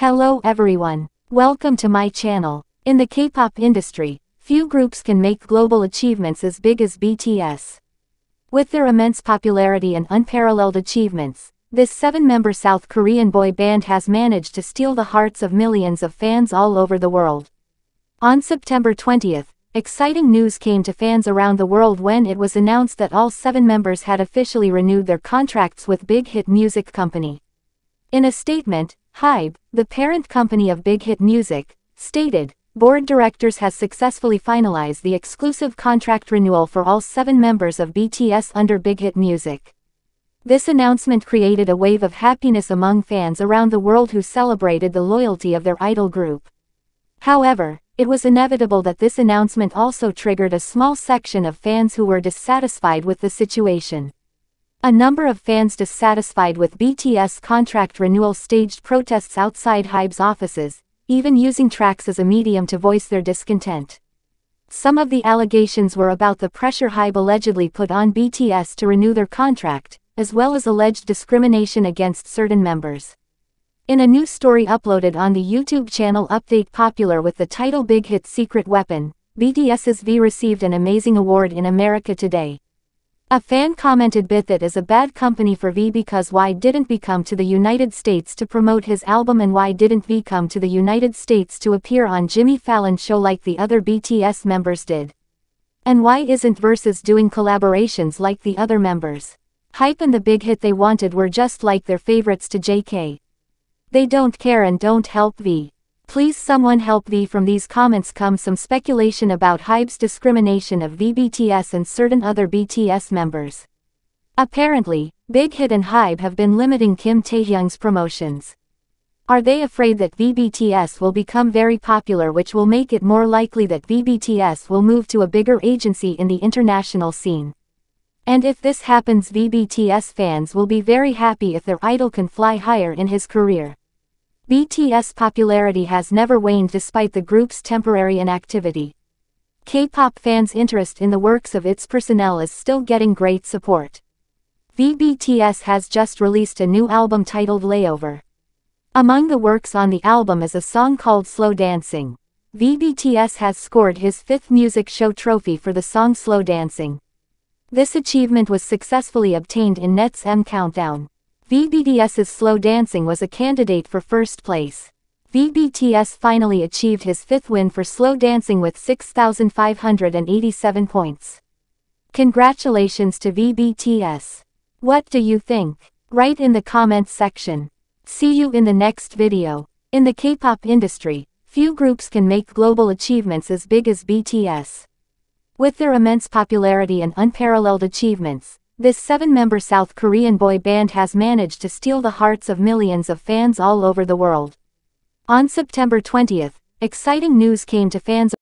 Hello everyone. Welcome to my channel. In the K-pop industry, few groups can make global achievements as big as BTS. With their immense popularity and unparalleled achievements, this 7-member South Korean boy band has managed to steal the hearts of millions of fans all over the world. On September 20th, exciting news came to fans around the world when it was announced that all 7 members had officially renewed their contracts with Big Hit Music Company. In a statement, HYBE, the parent company of Big Hit Music, stated, "Board Directors has successfully finalized the exclusive contract renewal for all 7 members of BTS under Big Hit Music." This announcement created a wave of happiness among fans around the world who celebrated the loyalty of their idol group. However, it was inevitable that this announcement also triggered a small section of fans who were dissatisfied with the situation. A number of fans dissatisfied with BTS contract renewal staged protests outside HYBE's offices, even using tracks as a medium to voice their discontent. Some of the allegations were about the pressure HYBE allegedly put on BTS to renew their contract, as well as alleged discrimination against certain members. In a new story uploaded on the YouTube channel Update Popular with the title Big Hit Secret Weapon, BTS's V received an amazing award in America today. A fan commented "BTS is a bad company for V because why didn't V come to the United States to promote his album and why didn't V come to the United States to appear on Jimmy Fallon's show like the other BTS members did? And why isn't Versus doing collaborations like the other members? HYBE and the big hit they wanted were just like their favorites to JK. They don't care and don't help V. Please someone help V." From these comments comes some speculation about HYBE's discrimination of VBTS and certain other BTS members. Apparently, Big Hit and HYBE have been limiting Kim Taehyung's promotions. Are they afraid that VBTS will become very popular, which will make it more likely that VBTS will move to a bigger agency in the international scene? And if this happens, VBTS fans will be very happy if their idol can fly higher in his career. BTS popularity has never waned despite the group's temporary inactivity. K-pop fans' interest in the works of its personnel is still getting great support. VBTS has just released a new album titled Layover. Among the works on the album is a song called Slow Dancing. VBTS has scored his 5th music show trophy for the song Slow Dancing. This achievement was successfully obtained in NET's M Countdown. VBTS's Slow Dancing was a candidate for first place. VBTS finally achieved his 5th win for Slow Dancing with 6,587 points. Congratulations to VBTS. What do you think? Write in the comments section. See you in the next video. In the K-pop industry, few groups can make global achievements as big as BTS. With their immense popularity and unparalleled achievements, this 7-member South Korean boy band has managed to steal the hearts of millions of fans all over the world. On September 20th, exciting news came to fans